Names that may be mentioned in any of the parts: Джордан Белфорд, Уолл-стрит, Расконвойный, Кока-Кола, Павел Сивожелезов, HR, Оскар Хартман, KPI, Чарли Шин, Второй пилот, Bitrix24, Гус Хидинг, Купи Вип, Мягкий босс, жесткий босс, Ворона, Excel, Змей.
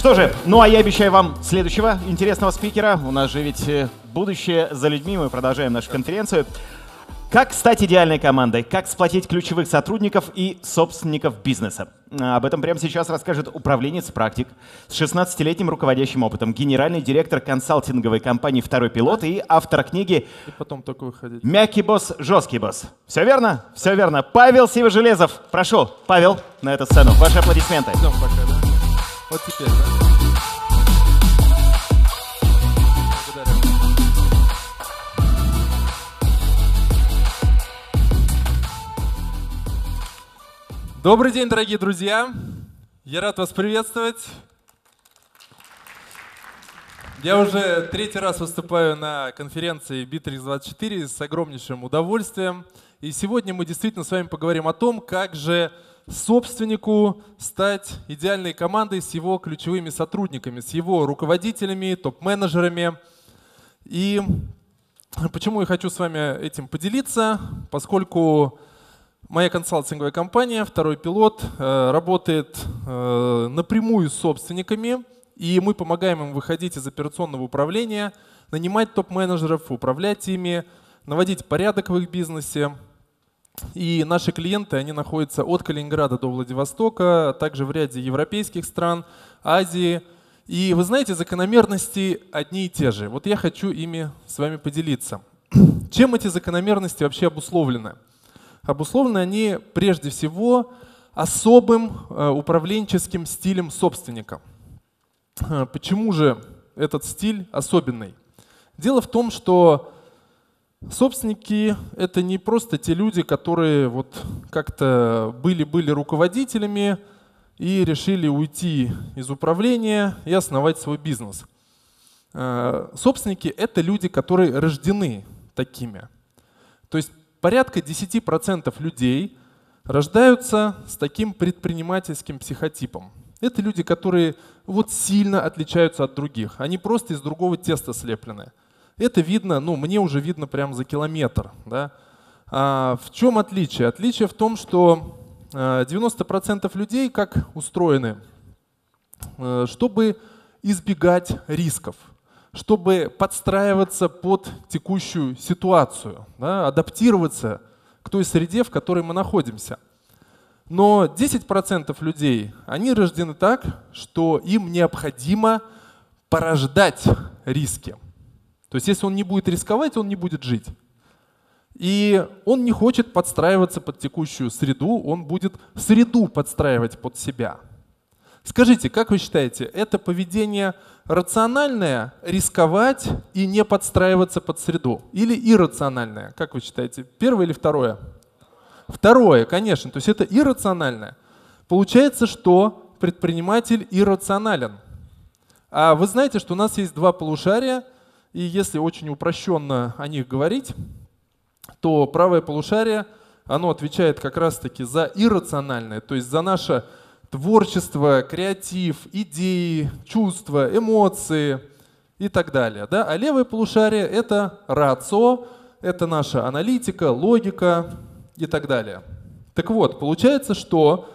Что же, ну а я обещаю вам следующего интересного спикера. У нас же ведь будущее за людьми, мы продолжаем нашу конференцию. Как стать идеальной командой, как сплотить ключевых сотрудников и собственников бизнеса. Об этом прямо сейчас расскажет управленец-практик с 16-летним руководящим опытом, генеральный директор консалтинговой компании «Второй пилот» и автор книги «Мягкий босс, жесткий босс». Все верно? Все верно. Павел Сивожелезов. Прошу, Павел, на эту сцену. Ваши аплодисменты. Идем пока, да? Вот теперь, да? Добрый день, дорогие друзья! Я рад вас приветствовать. Я уже третий раз выступаю на конференции Bitrix24 с огромнейшим удовольствием. И сегодня мы действительно с вами поговорим о том, как же собственнику стать идеальной командой с его ключевыми сотрудниками, с его руководителями, топ-менеджерами. И почему я хочу с вами этим поделиться, поскольку моя консалтинговая компания «Второй пилот» работает напрямую с собственниками, и мы помогаем им выходить из операционного управления, нанимать топ-менеджеров, управлять ими, наводить порядок в их бизнесе. И наши клиенты, они находятся от Калининграда до Владивостока, а также в ряде европейских стран, Азии. И вы знаете, закономерности одни и те же. Вот я хочу ими с вами поделиться. Чем эти закономерности вообще обусловлены? Обусловлены они прежде всего особым управленческим стилем собственника. Почему же этот стиль особенный? Дело в том, что собственники — это не просто те люди, которые вот как-то были руководителями и решили уйти из управления и основать свой бизнес. Собственники — это люди, которые рождены такими. То есть порядка 10% людей рождаются с таким предпринимательским психотипом. Это люди, которые вот сильно отличаются от других. Они просто из другого теста слеплены. Это видно, ну, мне уже видно прямо за километр. Да? А в чем отличие? Отличие в том, что 90% людей как устроены, чтобы избегать рисков, чтобы подстраиваться под текущую ситуацию, да, адаптироваться к той среде, в которой мы находимся. Но 10% людей, они рождены так, что им необходимо порождать риски. То есть если он не будет рисковать, он не будет жить. И он не хочет подстраиваться под текущую среду, он будет среду подстраивать под себя. Скажите, как вы считаете, это поведение рациональное – рисковать и не подстраиваться под среду? Или иррациональное? Как вы считаете, первое или второе? Второе, конечно. То есть это иррациональное. Получается, что предприниматель иррационален. А вы знаете, что у нас есть два полушария, и если очень упрощенно о них говорить, то правое полушарие, оно отвечает как раз-таки за иррациональное, то есть за наше творчество, креатив, идеи, чувства, эмоции и так далее. Да? А левое полушарие — это рацио, это наша аналитика, логика и так далее. Так вот, получается, что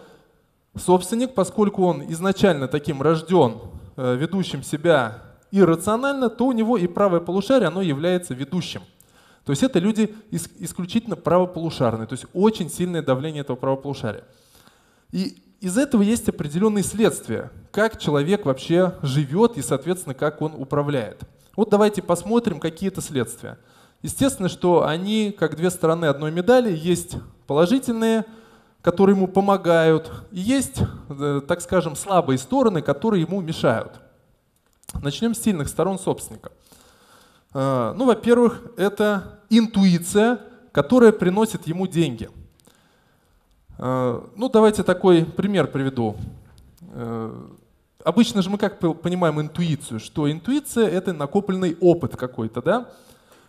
собственник, поскольку он изначально таким рожден, ведущим себя иррационально, то у него и правое полушарие, оно является ведущим. То есть это люди исключительно правополушарные, то есть очень сильное давление этого правополушария. И из этого есть определенные следствия, как человек вообще живет и, соответственно, как он управляет. Вот давайте посмотрим, какие это следствия. Естественно, что они как две стороны одной медали. Есть положительные, которые ему помогают, и есть, так скажем, слабые стороны, которые ему мешают. Начнем с сильных сторон собственника. Ну, во-первых, это интуиция, которая приносит ему деньги. Ну, давайте такой пример приведу. Обычно же мы как понимаем интуицию? Что интуиция — это накопленный опыт какой-то, да?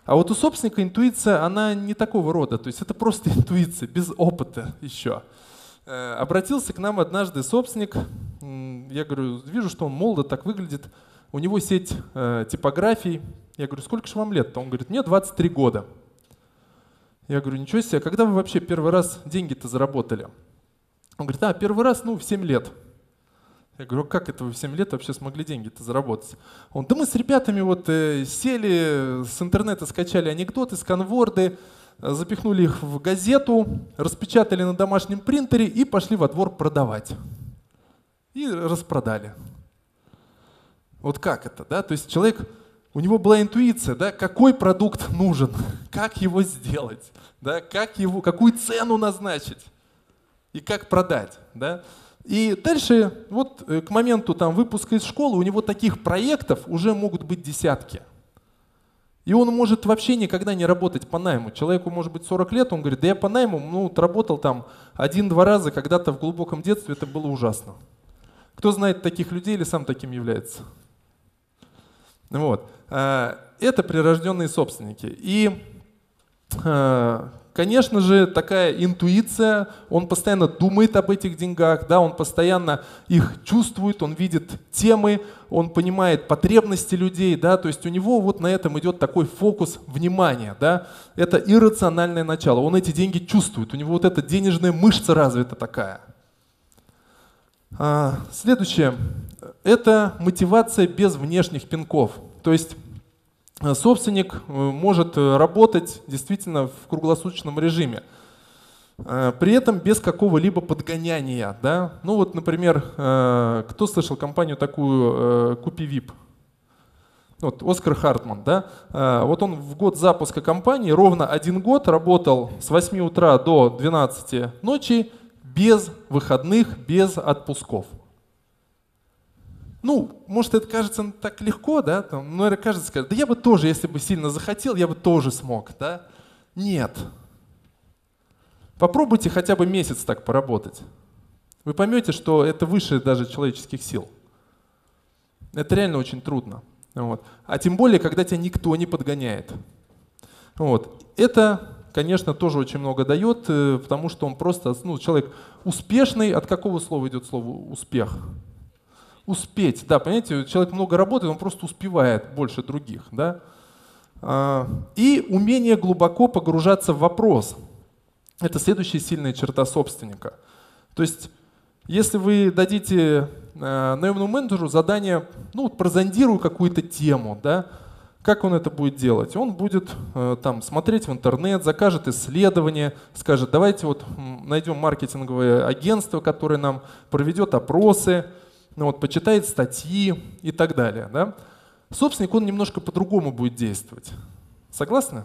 А вот у собственника интуиция, она не такого рода. То есть это просто интуиция, без опыта еще. Обратился к нам однажды собственник. Я говорю, вижу, что он молодо так выглядит. У него сеть типографий. Я говорю, сколько же вам лет-то? Он говорит, мне 23 года. Я говорю, ничего себе, когда вы вообще первый раз деньги-то заработали? Он говорит, а, первый раз, ну, в 7 лет. Я говорю, как это вы в 7 лет вообще смогли деньги-то заработать? Он, да мы с ребятами вот сели, с интернета скачали анекдоты, сканворды, запихнули их в газету, распечатали на домашнем принтере и пошли во двор продавать. И распродали. Вот как это, да? То есть человек, у него была интуиция, да, какой продукт нужен, как его сделать, да, как его, какую цену назначить и как продать, да? И дальше, вот к моменту там, выпуска из школы, у него таких проектов уже могут быть десятки. И он может вообще никогда не работать по найму. Человеку может быть 40 лет, он говорит, да я по найму работал там 1-2 раза, когда-то в глубоком детстве это было ужасно. Кто знает таких людей или сам таким является? Вот. Это прирожденные собственники. И, конечно же, такая интуиция, он постоянно думает об этих деньгах, да, он постоянно их чувствует, он видит темы, он понимает потребности людей, да, то есть у него вот на этом идет такой фокус внимания, да, это иррациональное начало, он эти деньги чувствует, у него вот эта денежная мышца развита такая. Следующее, это мотивация без внешних пинков, то есть собственник может работать действительно в круглосуточном режиме, при этом без какого-либо подгоняния. Да? Ну вот, например, кто слышал компанию такую «Купи Вип»? Вот, Оскар Хартман. Да? Вот он в год запуска компании ровно 1 год работал с 8 утра до 12 ночи без выходных, без отпусков. Ну, может, это кажется так легко, да? Там, наверное, кажется, да я бы тоже, если бы сильно захотел, я бы тоже смог, да? Нет. Попробуйте хотя бы месяц так поработать. Вы поймете, что это выше даже человеческих сил. Это реально очень трудно. Вот. А тем более, когда тебя никто не подгоняет. Вот. Это, конечно, тоже очень много дает, потому что он просто, ну, человек успешный. От какого слова идет слово «успех»? Успеть, да, понимаете, человек много работает, он просто успевает больше других, да. И умение глубоко погружаться в вопрос. Это следующая сильная черта собственника. То есть, если вы дадите наемному менеджеру задание, ну, прозондируй какую-то тему, да, как он это будет делать? Он будет там смотреть в интернет, закажет исследование, скажет, давайте вот найдем маркетинговое агентство, которое нам проведет опросы, ну вот, почитает статьи и так далее. Да? Собственник, он немножко по-другому будет действовать. Согласны?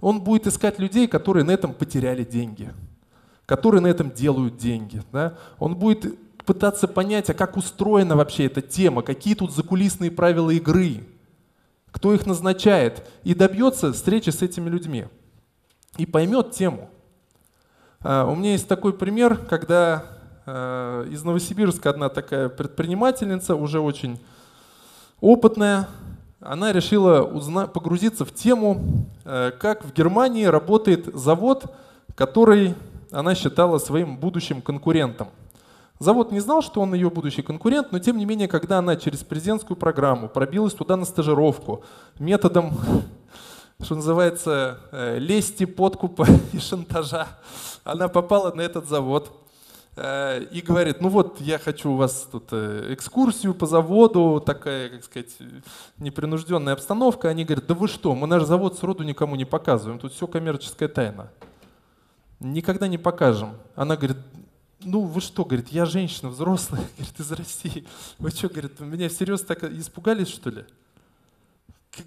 Он будет искать людей, которые на этом потеряли деньги, которые на этом делают деньги. Да? Он будет пытаться понять, а как устроена вообще эта тема, какие тут закулисные правила игры, кто их назначает, и добьется встречи с этими людьми. И поймет тему. У меня есть такой пример, когда из Новосибирска одна такая предпринимательница, уже очень опытная, она решила погрузиться в тему, как в Германии работает завод, который она считала своим будущим конкурентом. Завод не знал, что он ее будущий конкурент, но тем не менее, когда она через президентскую программу пробилась туда на стажировку методом, что называется, лести, подкупа и шантажа, она попала на этот завод. И говорит, ну вот я хочу у вас тут экскурсию по заводу, такая, как сказать, непринужденная обстановка. Они говорят, да вы что, мы наш завод сроду никому не показываем, тут все коммерческая тайна. Никогда не покажем. Она говорит, ну вы что, говорит, я женщина взрослая, говорит, из России. Вы что, говорит, меня всерьез так испугались, что ли?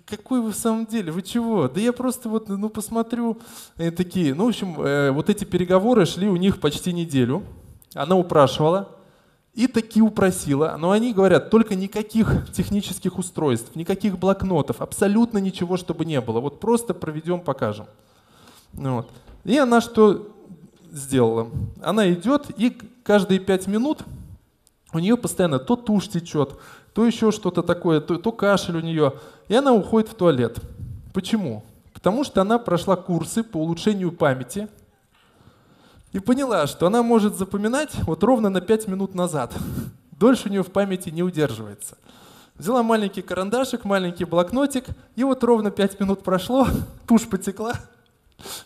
Какой вы в самом деле? Вы чего? Да я просто вот, ну, посмотрю. И такие, ну, в общем, вот эти переговоры шли у них почти неделю. Она упрашивала и таки упросила, но они говорят, только никаких технических устройств, никаких блокнотов, абсолютно ничего, чтобы не было. Вот просто проведем, покажем. Вот. И она что сделала? Она идет, и каждые 5 минут у нее постоянно то тушь течет, то еще что-то такое, то кашель у нее, и она уходит в туалет. Почему? Потому что она прошла курсы по улучшению памяти, и поняла, что она может запоминать вот ровно на 5 минут назад. Дольше у нее в памяти не удерживается. Взяла маленький карандашик, маленький блокнотик, и вот ровно 5 минут прошло, тушь потекла,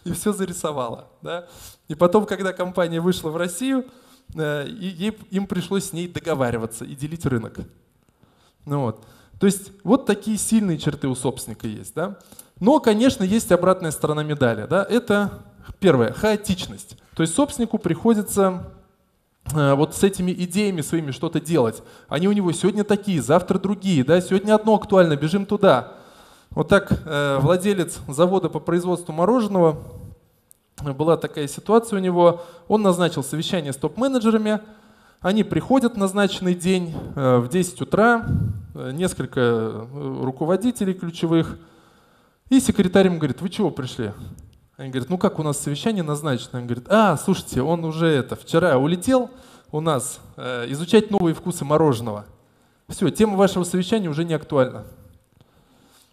и все зарисовала. Да? И потом, когда компания вышла в Россию, им пришлось с ней договариваться и делить рынок. Ну вот. То есть вот такие сильные черты у собственника есть. Да? Но, конечно, есть обратная сторона медали. Да? Это первое — хаотичность. То есть собственнику приходится вот с этими идеями своими что-то делать. Они у него сегодня такие, завтра другие. Да? Сегодня одно актуально, бежим туда. Вот так владелец завода по производству мороженого, была такая ситуация у него, он назначил совещание с топ-менеджерами, они приходят в назначенный день в 10 утра, несколько руководителей ключевых, и секретарь ему говорит: вы чего пришли? Они говорят: ну как, у нас совещание назначено. Он говорит: а, слушайте, он уже вчера улетел у нас изучать новые вкусы мороженого. Все, тема вашего совещания уже не актуальна.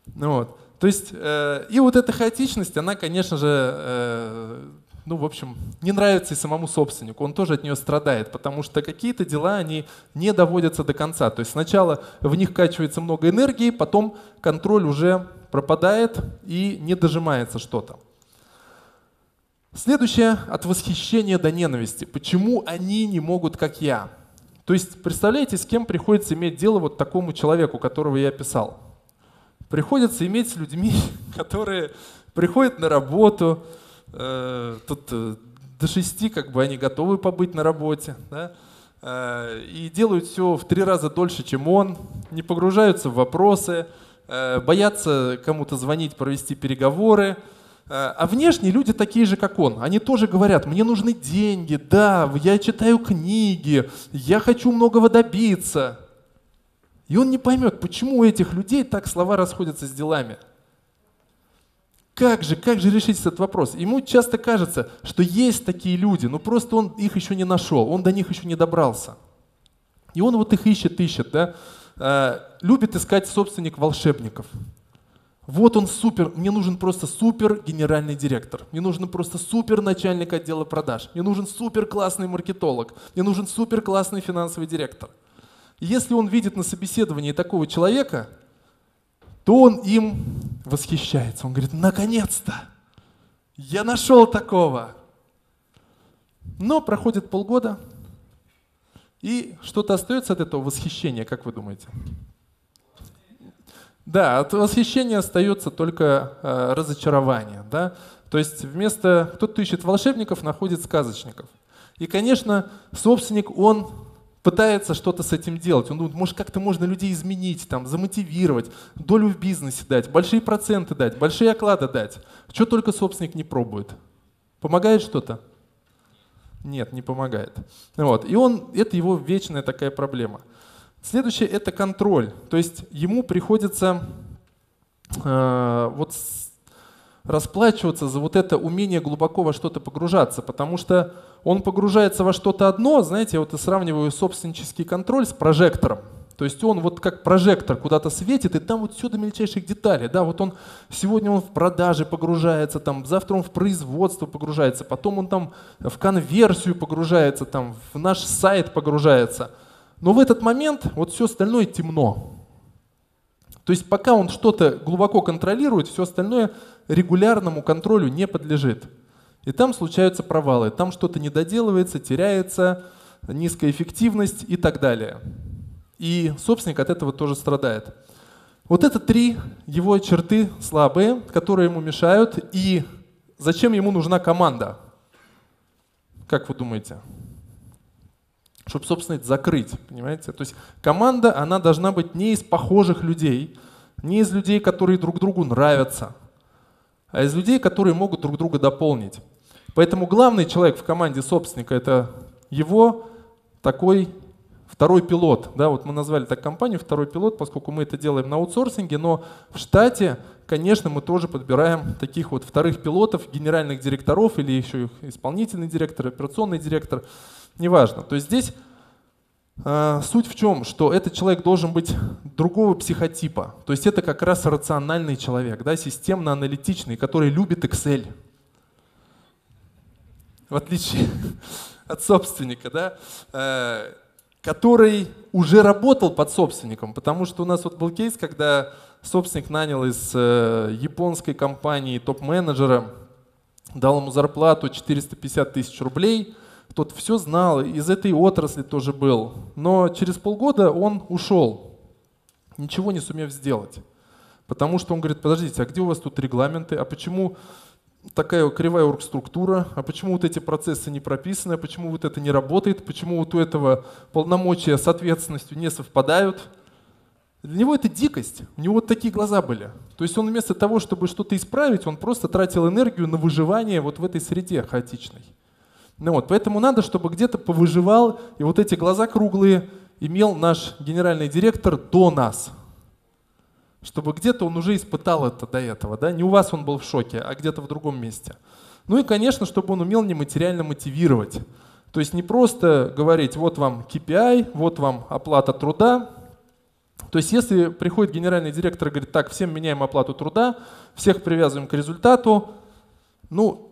Вот. То есть, и вот эта хаотичность, она, конечно же, ну, в общем, не нравится и самому собственнику. Он тоже от нее страдает, потому что какие-то дела, они не доводятся до конца. То есть сначала в них качивается много энергии, потом контроль уже пропадает и не дожимается что-то. Следующее — от восхищения до ненависти. Почему они не могут, как я? То есть, представляете, с кем приходится иметь дело вот такому человеку, которого я описал? Приходится иметь с людьми, которые приходят на работу, тут до 6 они готовы побыть на работе, да, и делают все в 3 раза дольше, чем он, не погружаются в вопросы, боятся кому-то звонить, провести переговоры. А внешне люди такие же, как он. Они тоже говорят: мне нужны деньги, да, я читаю книги, я хочу многого добиться. И он не поймет, почему у этих людей так слова расходятся с делами. Как же решить этот вопрос? Ему часто кажется, что есть такие люди, но просто он их еще не нашел, он до них еще не добрался. И он вот их ищет, да? Любит искать собственник волшебников. Вот он супер, мне нужен просто супер генеральный директор, мне нужен просто супер начальник отдела продаж, мне нужен супер классный маркетолог, мне нужен супер классный финансовый директор. Если он видит на собеседовании такого человека, то он им восхищается. Он говорит: наконец-то! Я нашел такого! Но проходит полгода, и что-то остается от этого восхищения, как вы думаете? Да, от восхищения остается только разочарование. Да? То есть вместо кто-то ищет волшебников, находит сказочников. И, конечно, собственник, он пытается что-то с этим делать. Он думает: может, как-то можно людей изменить, там, замотивировать, долю в бизнесе дать, большие проценты дать, большие оклады дать. Что только собственник не пробует. Помогает что-то? Нет, не помогает. Вот. И это его вечная такая проблема. Следующее — это контроль. То есть ему приходится расплачиваться за вот это умение глубоко во что-то погружаться, потому что он погружается во что-то одно. Знаете, я вот и сравниваю собственнический контроль с прожектором. То есть он вот как прожектор куда-то светит, и там вот все до мельчайших деталей. Да, вот он сегодня он в продажи погружается, там, завтра он в производство погружается, потом он там в конверсию погружается, там, в наш сайт погружается. Но в этот момент вот все остальное темно. То есть пока он что-то глубоко контролирует, все остальное регулярному контролю не подлежит. И там случаются провалы, там что-то недоделывается, теряется, низкая эффективность и так далее. И собственник от этого тоже страдает. Вот это 3 его черты слабые, которые ему мешают. И зачем ему нужна команда? Как вы думаете? Чтобы, собственно, это закрыть, понимаете? То есть команда, она должна быть не из похожих людей, не из людей, которые друг другу нравятся, а из людей, которые могут друг друга дополнить. Поэтому главный человек в команде собственника — это его такой второй пилот. Да, вот мы назвали так компанию «Второй пилот», поскольку мы это делаем на аутсорсинге, но в штате, конечно, мы тоже подбираем таких вот вторых пилотов, генеральных директоров или еще их исполнительный директор, операционный директор, неважно. То есть здесь суть в чем, что этот человек должен быть другого психотипа. То есть это как раз рациональный человек, да, системно-аналитичный, который любит Excel. В отличие от собственника, да, который уже работал под собственником. Потому что у нас вот был кейс, когда собственник нанял из японской компании топ-менеджера, дал ему зарплату 450 тысяч рублей, тот все знал, из этой отрасли тоже был. Но через полгода он ушел, ничего не сумев сделать. Потому что он говорит: подождите, а где у вас тут регламенты? А почему такая кривая оргструктура? А почему вот эти процессы не прописаны? А почему вот это не работает? Почему вот у этого полномочия с ответственностью не совпадают? Для него это дикость. У него вот такие глаза были. То есть он вместо того, чтобы что-то исправить, он просто тратил энергию на выживание вот в этой среде хаотичной. Ну вот, поэтому надо, чтобы где-то повыживал. И вот эти глаза круглые имел наш генеральный директор до нас. Чтобы где-то он уже испытал это до этого. Да? Не у вас он был в шоке, а где-то в другом месте. Ну и, конечно, чтобы он умел нематериально мотивировать. То есть не просто говорить: вот вам KPI, вот вам оплата труда. То есть если приходит генеральный директор и говорит: так, всем меняем оплату труда, всех привязываем к результату, ну,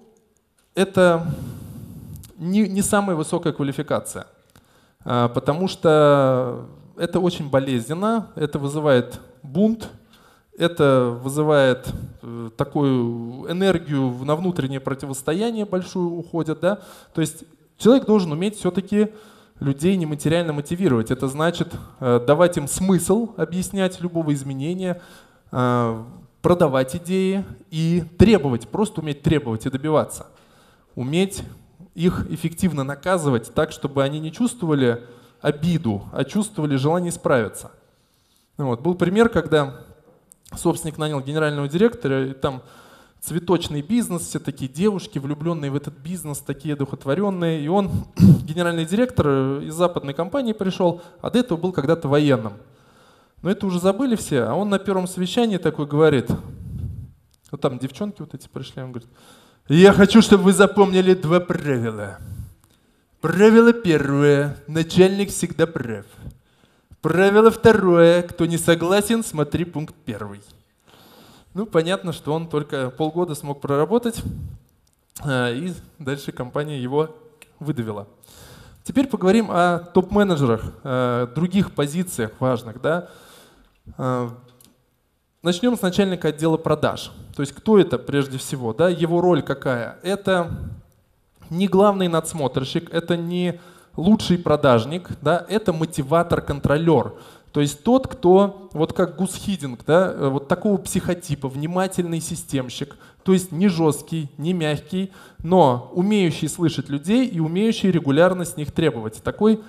это не самая высокая квалификация. Потому что это очень болезненно, это вызывает бунт, это вызывает такую энергию на внутреннее противостояние большую уходит. Да? То есть человек должен уметь все-таки людей нематериально мотивировать. Это значит давать им смысл, объяснять любого изменения, продавать идеи и требовать, просто уметь требовать и добиваться. Уметь их эффективно наказывать так, чтобы они не чувствовали обиду, а чувствовали желание исправиться. Вот. Был пример, когда собственник нанял генерального директора, и там цветочный бизнес, все такие девушки, влюбленные в этот бизнес, такие одухотворенные. И он, генеральный директор из западной компании пришел, а до этого был когда-то военным. Но это уже забыли все, а он на первом совещании такой говорит, вот там девчонки вот эти пришли, он говорит: я хочу, чтобы вы запомнили два правила. Правило первое, начальник всегда прав. Правило второе, кто не согласен, смотри пункт первый. Ну, понятно, что он только полгода смог проработать, и дальше компания его выдавила. Теперь поговорим о топ-менеджерах, других позициях важных. Да? Начнем с начальника отдела продаж. То есть кто это прежде всего, да? Его роль какая? Это не главный надсмотрщик, это не лучший продажник, да? Это мотиватор-контролер. То есть тот, кто, вот как Гус Хидинг, да, вот такого психотипа, внимательный системщик, то есть не жесткий, не мягкий, но умеющий слышать людей и умеющий регулярно с них требовать. Такой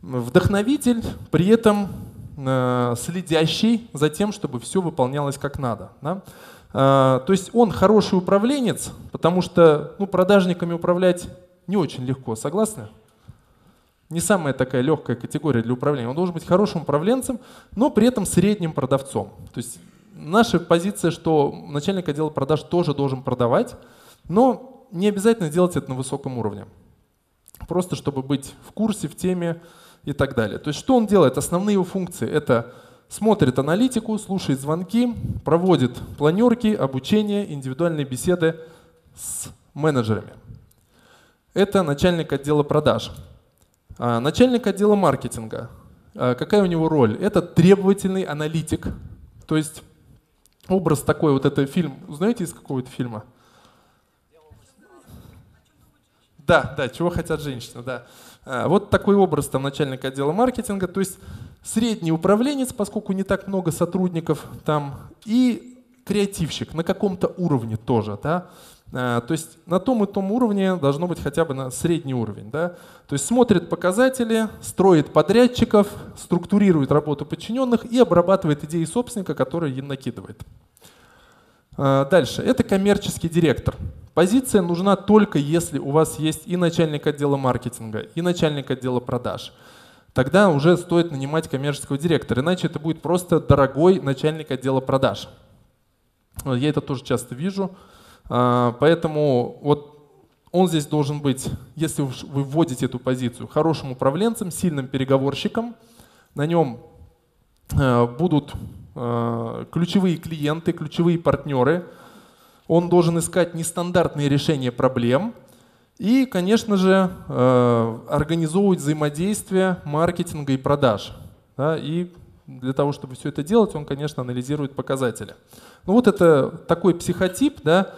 вдохновитель, при этом следящий за тем, чтобы все выполнялось как надо. Да? То есть он хороший управленец, потому что продажниками управлять не очень легко, согласны? Не самая такая легкая категория для управления. Он должен быть хорошим управленцем, но при этом средним продавцом. То есть наша позиция, что начальник отдела продаж тоже должен продавать, но не обязательно делать это на высоком уровне. Просто чтобы быть в курсе, в теме и так далее. То есть что он делает? Основные его функции — это смотрит аналитику, слушает звонки, проводит планерки, обучение, индивидуальные беседы с менеджерами. Это начальник отдела продаж. Начальник отдела маркетинга. Какая у него роль? Это требовательный аналитик. То есть образ такой, вот это фильм, знаете, из какого-то фильма? Да, да, чего хотят женщины, да. Вот такой образ там начальника отдела маркетинга. То есть средний управленец, поскольку не так много сотрудников там, и креативщик на каком-то уровне тоже, да. То есть на том и том уровне должно быть хотя бы на средний уровень. Да? То есть смотрит показатели, строит подрядчиков, структурирует работу подчиненных и обрабатывает идеи собственника, которые им накидывает. Дальше. Это коммерческий директор. Позиция нужна только если у вас есть и начальник отдела маркетинга, и начальник отдела продаж. Тогда уже стоит нанимать коммерческого директора, иначе это будет просто дорогой начальник отдела продаж. Я это тоже часто вижу. Поэтому вот он здесь должен быть, если вы вводите эту позицию, хорошим управленцем, сильным переговорщиком. На нем будут ключевые клиенты, ключевые партнеры. Он должен искать нестандартные решения проблем. И, конечно же, организовывать взаимодействие маркетинга и продаж. Да, и для того, чтобы все это делать, он, конечно, анализирует показатели. Ну вот это такой психотип, да,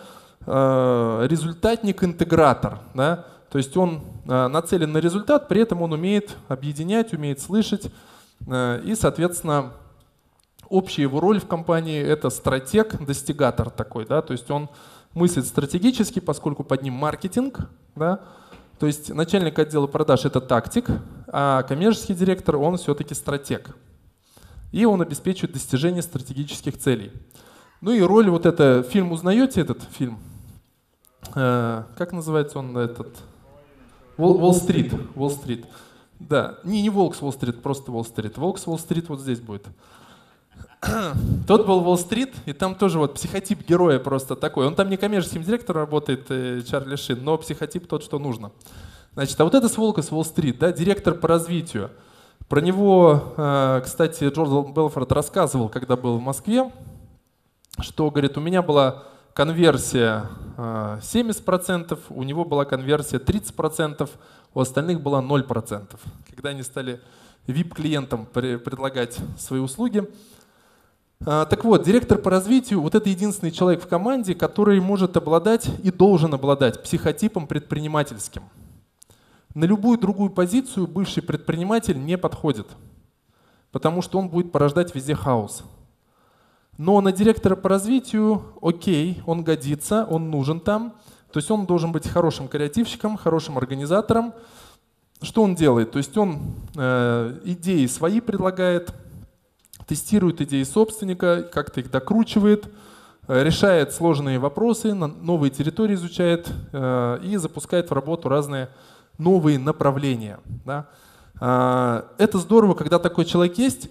результатник-интегратор. Да? То есть он нацелен на результат, при этом он умеет объединять, умеет слышать. И, соответственно, общая его роль в компании — это стратег, достигатор такой. Да? То есть он мыслит стратегически, поскольку под ним маркетинг. Да? То есть начальник отдела продаж — это тактик, а коммерческий директор — он все-таки стратег. И он обеспечивает достижение стратегических целей. Ну и роль вот эта, фильм, узнаете этот фильм? Как называется он этот? Уолл-стрит. Уолл-стрит. Да, не Волк с Уолл-стрит, просто Уолл-стрит. Волк с Уолл-стрит вот здесь будет. Тот был Уолл-стрит, и там тоже вот психотип героя просто такой. Он там не коммерческим директором работает, Чарли Шин, но психотип тот, что нужно. Значит, а вот это с Волка с Уолл-стрит, да, директор по развитию. Про него, кстати, Джордан Белфорд рассказывал, когда был в Москве, что, говорит, у меня была конверсия 70%, у него была конверсия 30%, у остальных была 0%. Когда они стали VIP-клиентам предлагать свои услуги. Так вот, директор по развитию — вот это единственный человек в команде, который может обладать и должен обладать психотипом предпринимательским. На любую другую позицию бывший предприниматель не подходит, потому что он будет порождать везде хаос. Но на директора по развитию, окей, он годится, он нужен там. То есть он должен быть хорошим креативщиком, хорошим организатором. Что он делает? То есть он идеи свои предлагает, тестирует идеи собственника, как-то их докручивает, решает сложные вопросы, новые территории изучает и запускает в работу разные новые направления. Да? Это здорово, когда такой человек есть.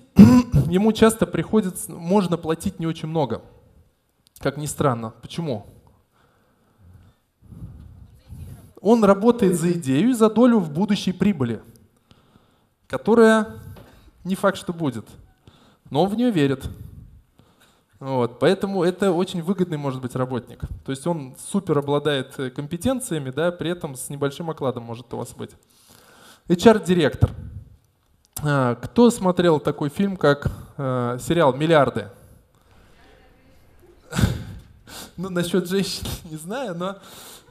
Ему часто приходится, можно платить не очень много. Как ни странно. Почему? Он работает за идею, за долю в будущей прибыли, которая не факт, что будет. Но он в нее верит. Вот. Поэтому это очень выгодный может быть работник. То есть он супер обладает компетенциями, да, при этом с небольшим окладом может у вас быть. HR-директор. Кто смотрел такой фильм, как сериал «Миллиарды»? Ну, насчет женщин не знаю, но,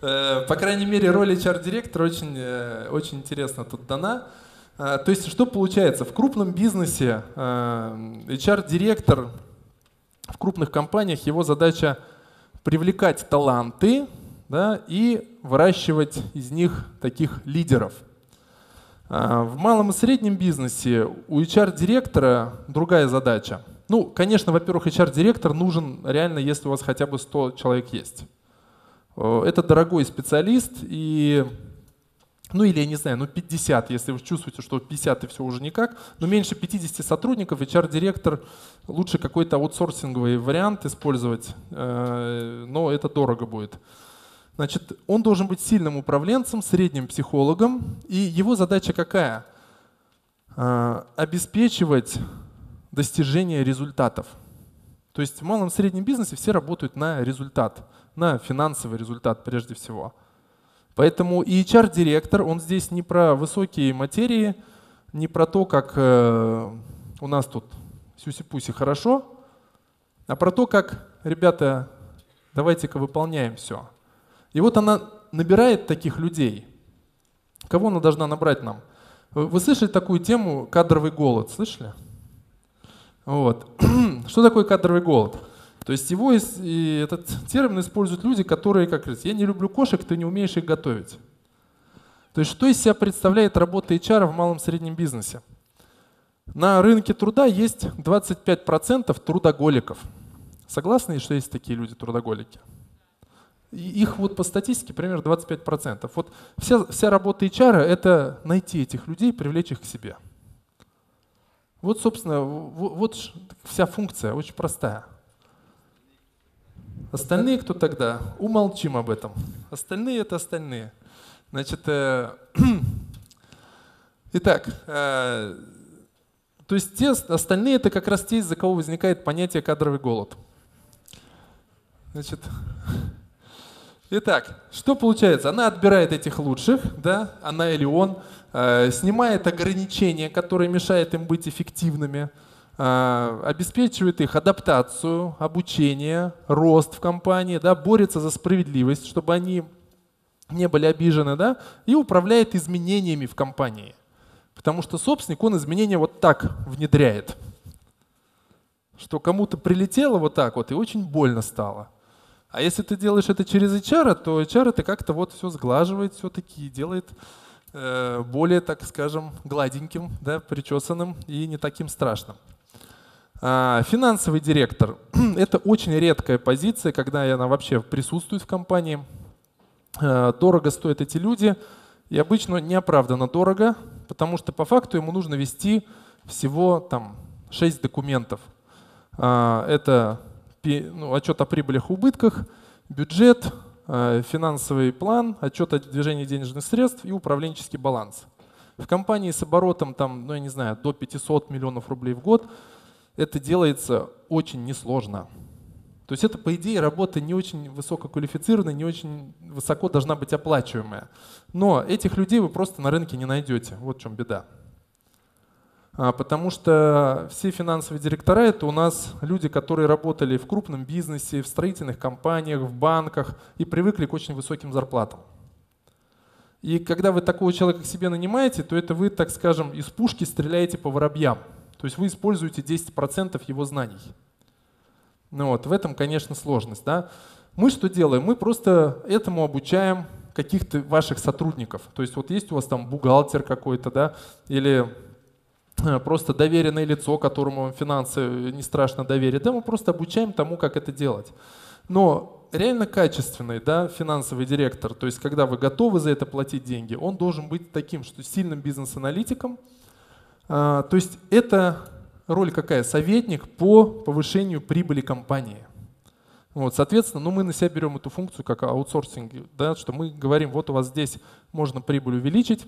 по крайней мере, роль HR-директора очень интересно тут дана. То есть что получается? В крупном бизнесе HR-директор, в крупных компаниях его задача привлекать таланты, да, и выращивать из них таких лидеров. В малом и среднем бизнесе у HR-директора другая задача. Ну, конечно, во-первых, HR-директор нужен реально, если у вас хотя бы 100 человек есть. Это дорогой специалист, и, ну или, я не знаю, ну 50, если вы чувствуете, что 50 и все уже никак, но меньше 50 сотрудников HR-директор лучше какой-то аутсорсинговый вариант использовать, но это дорого будет. Значит, он должен быть сильным управленцем, средним психологом, и его задача какая? Обеспечивать достижение результатов. То есть в малом и среднем бизнесе все работают на результат, на финансовый результат прежде всего. Поэтому и HR-директор, он здесь не про высокие материи, не про то, как у нас тут сюси-пуси хорошо, а про то, как, ребята, давайте-ка выполняем все. И вот она набирает таких людей. Кого она должна набрать нам? Вы слышали такую тему «кадровый голод»? Слышали? Вот. Что такое кадровый голод? То есть его, этот термин используют люди, которые, как говорят, я не люблю кошек, ты не умеешь их готовить. То есть что из себя представляет работа HR в малом и среднем бизнесе? На рынке труда есть 25% трудоголиков. Согласны, что есть такие люди, трудоголики? Их вот по статистике примерно 25%. Вот вся работа HR — это найти этих людей, привлечь их к себе. Вот, собственно, вот вся функция, очень простая. Остальные кто тогда? Умолчим об этом. Остальные — это остальные. Значит, итак, то есть те остальные — это как раз те, из-за кого возникает понятие «кадровый голод». Значит… Итак, что получается? Она отбирает этих лучших, да, она или он, снимает ограничения, которые мешают им быть эффективными, обеспечивает их адаптацию, обучение, рост в компании, да, борется за справедливость, чтобы они не были обижены, да, и управляет изменениями в компании. Потому что собственник, он изменения вот так внедряет, что кому-то прилетело вот так вот и очень больно стало. А если ты делаешь это через HR, то HR это как-то вот все сглаживает все-таки и делает более, так скажем, гладеньким, да, причесанным и не таким страшным. Финансовый директор – это очень редкая позиция, когда она вообще присутствует в компании. Дорого стоят эти люди, и обычно неоправданно дорого, потому что по факту ему нужно вести всего там 6 документов. Это отчет о прибылях и убытках, бюджет, финансовый план, отчет о движении денежных средств и управленческий баланс. В компании с оборотом там, ну, я не знаю, до 500 миллионов рублей в год это делается очень несложно. То есть это, по идее, работа не очень высококвалифицированная, не очень высоко должна быть оплачиваемая. Но этих людей вы просто на рынке не найдете. Вот в чем беда. Потому что все финансовые директора — это у нас люди, которые работали в крупном бизнесе, в строительных компаниях, в банках и привыкли к очень высоким зарплатам. И когда вы такого человека к себе нанимаете, то это вы, так скажем, из пушки стреляете по воробьям. То есть вы используете 10% его знаний. Ну вот, в этом, конечно, сложность. Да? Мы что делаем? Мы просто этому обучаем каких-то ваших сотрудников. То есть вот есть у вас там бухгалтер какой-то, да, или просто доверенное лицо, которому финансы не страшно доверить. Да, мы просто обучаем тому, как это делать. Но реально качественный, да, финансовый директор, то есть когда вы готовы за это платить деньги, он должен быть таким, что сильным бизнес-аналитиком. То есть это роль какая? Советник по повышению прибыли компании. Вот, соответственно, ну, мы на себя берем эту функцию как аутсорсинг, да, что мы говорим, вот у вас здесь можно прибыль увеличить,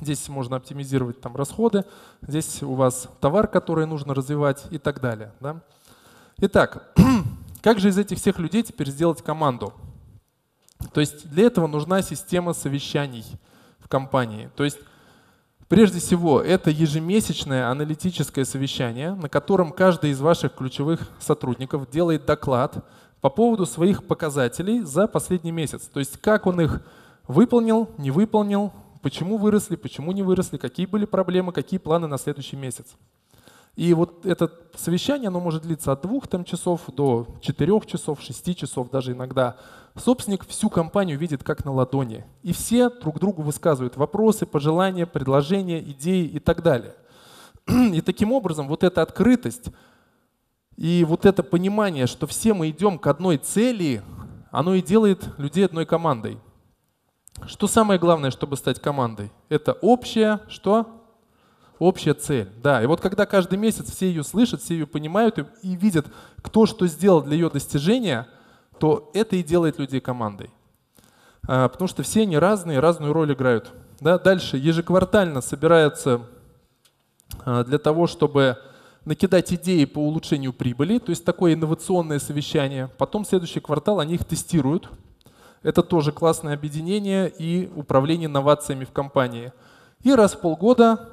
здесь можно оптимизировать там расходы, здесь у вас товар, который нужно развивать и так далее. Да. Итак, как же из этих всех людей теперь сделать команду? То есть для этого нужна система совещаний в компании. То есть прежде всего, это ежемесячное аналитическое совещание, на котором каждый из ваших ключевых сотрудников делает доклад по поводу своих показателей за последний месяц. То есть как он их выполнил, не выполнил, почему выросли, почему не выросли, какие были проблемы, какие планы на следующий месяц. И вот это совещание, оно может длиться от 2 часов до 4 часов, 6 часов даже иногда. Собственник всю компанию видит как на ладони. И все друг другу высказывают вопросы, пожелания, предложения, идеи и так далее. И таким образом вот эта открытость и вот это понимание, что все мы идем к одной цели, оно и делает людей одной командой. Что самое главное, чтобы стать командой? Это общая, что? Общая цель. Да. И вот когда каждый месяц все ее слышат, все ее понимают и видят, кто что сделал для ее достижения, то это и делает людей командой. Потому что все они разные, разную роль играют. Да? Дальше ежеквартально собираются для того, чтобы накидать идеи по улучшению прибыли, то есть такое инновационное совещание. Потом следующий квартал они их тестируют. Это тоже классное объединение и управление инновациями в компании. И раз в полгода,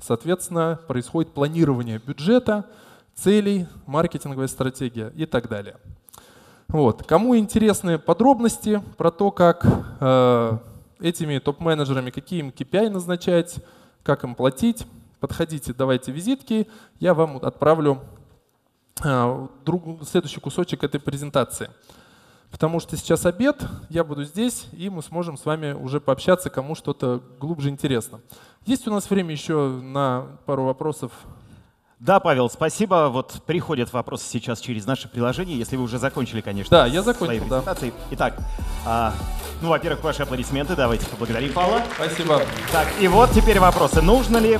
соответственно, происходит планирование бюджета, целей, маркетинговая стратегия и так далее. Вот. Кому интересны подробности про то, как этими топ-менеджерами, какие им KPI назначать, как им платить, подходите, давайте визитки, я вам отправлю следующий кусочек этой презентации. Потому что сейчас обед, я буду здесь, и мы сможем с вами уже пообщаться, кому что-то глубже интересно. Есть у нас время еще на пару вопросов? Да, Павел, спасибо. Вот приходят вопросы сейчас через наше приложение, если вы уже закончили, конечно. Да, я закончил, да. Итак, ну, во-первых, ваши аплодисменты. Давайте поблагодарим Павла. Спасибо. Так, и вот теперь вопросы. Нужно ли…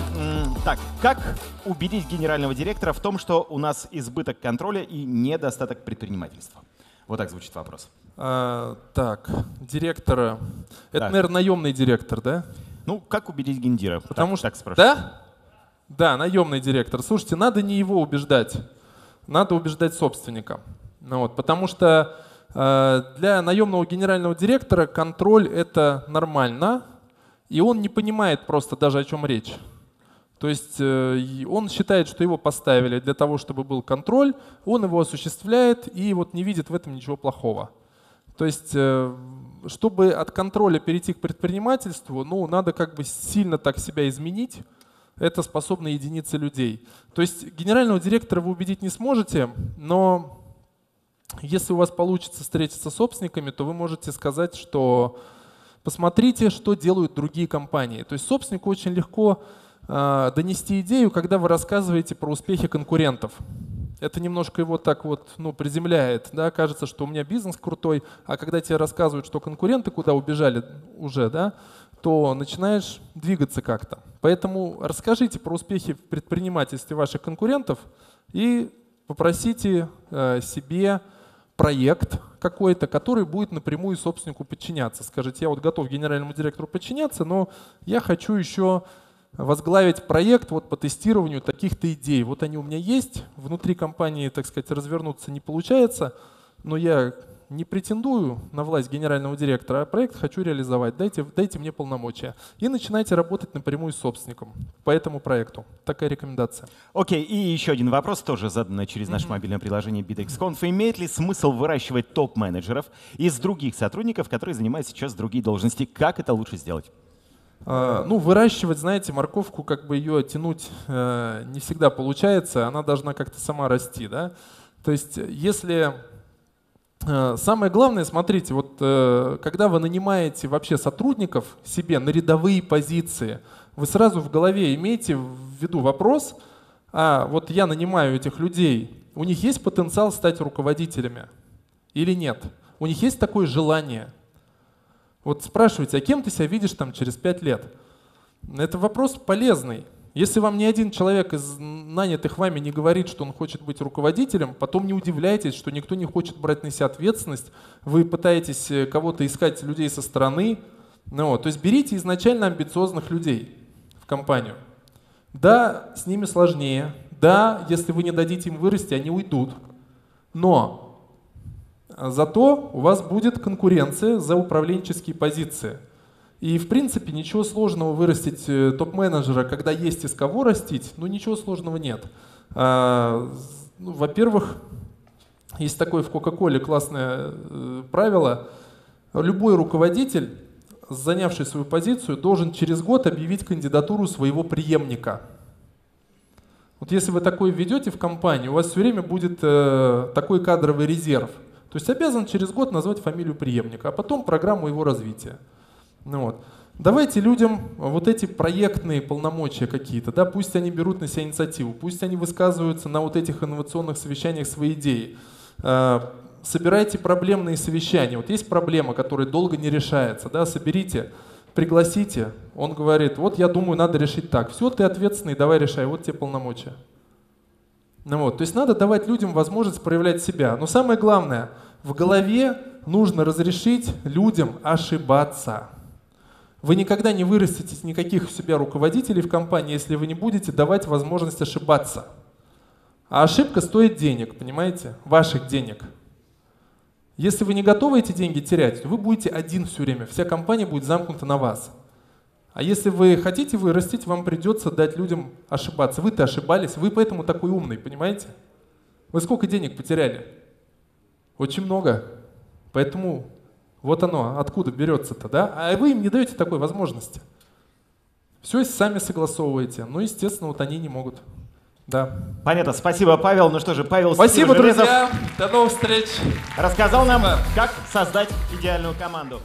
Так, как убедить генерального директора в том, что у нас избыток контроля и недостаток предпринимательства? Вот так звучит вопрос. Так, директора. Это, да, наверное, наемный директор, да? Ну, как убедить гендира? Потому что так спрашивают. Да? Да, наемный директор. Слушайте, надо не его убеждать, надо убеждать собственника. Вот, потому что для наемного генерального директора контроль — это нормально, и он не понимает просто даже, о чем речь. То есть он считает, что его поставили для того, чтобы был контроль, он его осуществляет и вот не видит в этом ничего плохого. То есть чтобы от контроля перейти к предпринимательству, ну, надо как бы сильно так себя изменить. Это способны единицы людей. То есть генерального директора вы убедить не сможете, но если у вас получится встретиться с собственниками, то вы можете сказать, что посмотрите, что делают другие компании. То есть собственнику очень легко донести идею, когда вы рассказываете про успехи конкурентов. Это немножко его так вот, ну, приземляет. Да? Кажется, что у меня бизнес крутой, а когда тебе рассказывают, что конкуренты куда убежали уже, да, то начинаешь двигаться как-то. Поэтому расскажите про успехи в предпринимательстве ваших конкурентов и попросите себе проект какой-то, который будет напрямую собственнику подчиняться. Скажите, я вот готов генеральному директору подчиняться, но я хочу еще возглавить проект вот по тестированию таких-то идей. Вот они у меня есть, внутри компании, так сказать, развернуться не получается, но я не претендую на власть генерального директора, а проект хочу реализовать. Дайте мне полномочия. И начинайте работать напрямую с собственником по этому проекту. Такая рекомендация. Окей, и еще один вопрос, тоже заданный через наше мобильное приложение Bitrix.conf. Имеет ли смысл выращивать топ-менеджеров из других сотрудников, которые занимают сейчас другие должности? Как это лучше сделать? Ну, выращивать, знаете, морковку, как бы ее тянуть не всегда получается. Она должна как-то сама расти. Да? То есть если… Самое главное, смотрите, вот когда вы нанимаете вообще сотрудников себе на рядовые позиции, вы сразу в голове имеете в виду вопрос, а вот я нанимаю этих людей, у них есть потенциал стать руководителями или нет? У них есть такое желание? Вот спрашивайте, а кем ты себя видишь там через 5 лет? Это вопрос полезный. Если вам ни один человек из нанятых вами не говорит, что он хочет быть руководителем, потом не удивляйтесь, что никто не хочет брать на себя ответственность, вы пытаетесь кого-то искать, людей со стороны. Ну, то есть берите изначально амбициозных людей в компанию. Да, с ними сложнее, да, если вы не дадите им вырасти, они уйдут, но зато у вас будет конкуренция за управленческие позиции. И, в принципе, ничего сложного вырастить топ-менеджера, когда есть из кого растить, ну ничего сложного нет. Ну, во-первых, есть такое в Кока-Коле классное правило. Любой руководитель, занявший свою позицию, должен через год объявить кандидатуру своего преемника. Вот если вы такое введете в компанию, у вас все время будет такой кадровый резерв. То есть обязан через год назвать фамилию преемника, а потом программу его развития. Ну вот. Давайте людям вот эти проектные полномочия какие-то, да, пусть они берут на себя инициативу, пусть они высказываются на вот этих инновационных совещаниях свои идеи. Собирайте проблемные совещания. Вот есть проблема, которая долго не решается, да, соберите, пригласите. Он говорит, вот я думаю, надо решить так. Все, ты ответственный, давай решай, вот тебе полномочия. Ну вот. То есть надо давать людям возможность проявлять себя. Но самое главное, в голове нужно разрешить людям ошибаться. Вы никогда не вырастите никаких в себя руководителей в компании, если вы не будете давать возможность ошибаться. А ошибка стоит денег, понимаете? Ваших денег. Если вы не готовы эти деньги терять, то вы будете один все время, вся компания будет замкнута на вас. А если вы хотите вырастить, вам придется дать людям ошибаться. Вы-то ошибались, вы поэтому такой умный, понимаете? Вы сколько денег потеряли? Очень много. Поэтому… Вот оно, откуда берется-то, да? А вы им не даете такой возможности. Все сами согласовываете. Ну, естественно, вот они не могут. Да. Понятно. Спасибо, Павел. Ну что же, Павел Сивожелезов. Спасибо, друзья. До новых встреч. Рассказал нам, как создать идеальную команду.